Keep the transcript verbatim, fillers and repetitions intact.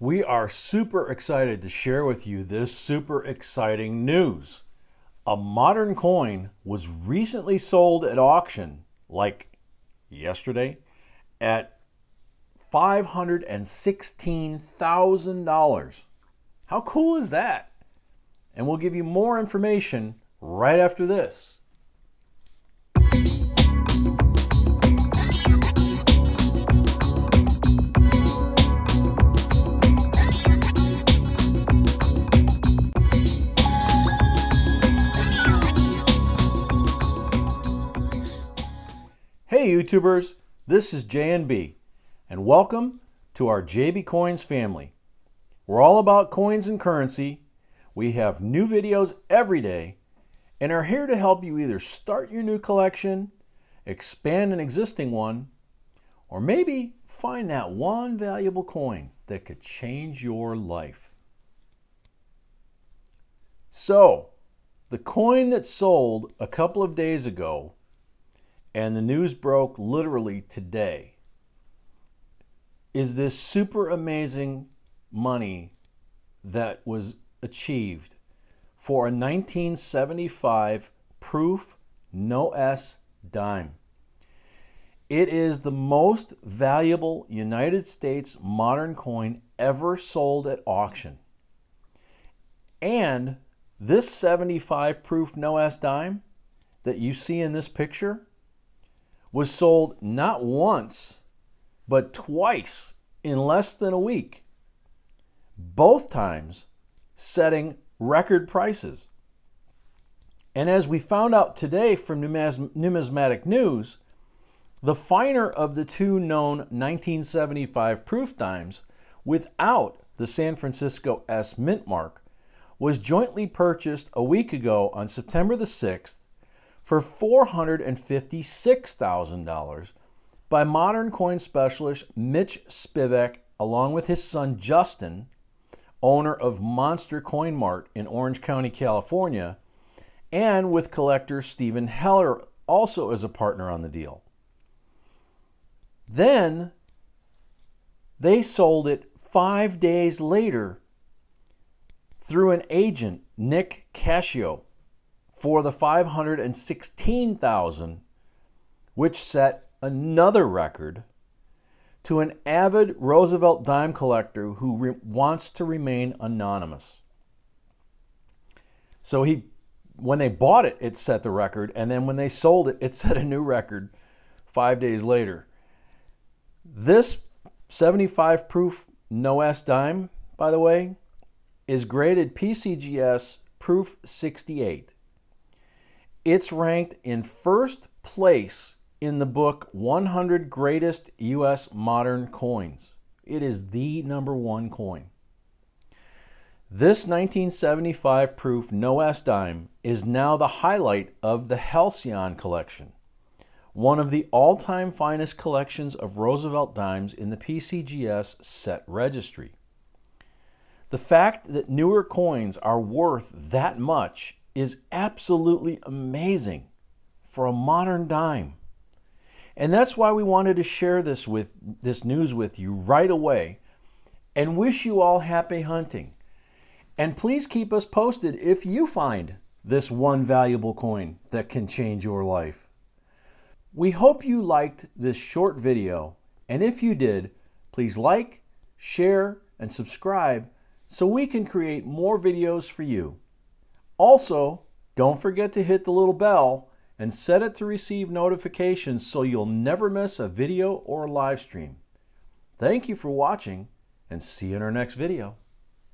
We are super excited to share with you this super exciting news. A modern coin was recently sold at auction, like yesterday, at five hundred sixteen thousand dollars. How cool is that? And we'll give you more information right after this. Hey YouTubers, this is J N B and welcome to our J B Coins family. We're all about coins and currency, we have new videos every day, and are here to help you either start your new collection, expand an existing one, or maybe find that one valuable coin that could change your life. So, the coin that sold a couple of days ago, and the news broke literally today, is this super amazing money that was achieved for a nineteen seventy-five proof no S dime. It is the most valuable United States modern coin ever sold at auction. And this seventy-five proof no S dime that you see in this picture was sold not once, but twice in less than a week. Both times setting record prices. And as we found out today from Numismatic News, the finer of the two known nineteen seventy-five proof dimes without the San Francisco S mint mark was jointly purchased a week ago on September the sixth for four hundred fifty-six thousand dollars by modern coin specialist Mitch Spivek, along with his son Justin, owner of Monster Coin Mart in Orange County, California, and with collector Steven Heller, also as a partner on the deal. Then they sold it five days later through an agent, Nick Cascio, for the five hundred sixteen thousand dollars, which set another record to an avid Roosevelt dime collector who wants to remain anonymous. So he, when they bought it, it set the record, and then when they sold it, it set a new record five days later. This seventy-five proof no S dime, by the way, is graded P C G S proof sixty-eight. It's ranked in first place in the book one hundred Greatest U S Modern Coins. It is the number one coin. This nineteen seventy-five proof no S dime is now the highlight of the Halcyon Collection, one of the all-time finest collections of Roosevelt dimes in the P C G S set registry. The fact that newer coins are worth that much is absolutely amazing for a modern dime. And that's why we wanted to share this with this news with you right away and wish you all happy hunting. And please keep us posted if you find this one valuable coin that can change your life. We hope you liked this short video, and if you did, please like, share, and subscribe so we can create more videos for you. Also, don't forget to hit the little bell and set it to receive notifications so you'll never miss a video or live stream. Thank you for watching, and see you in our next video.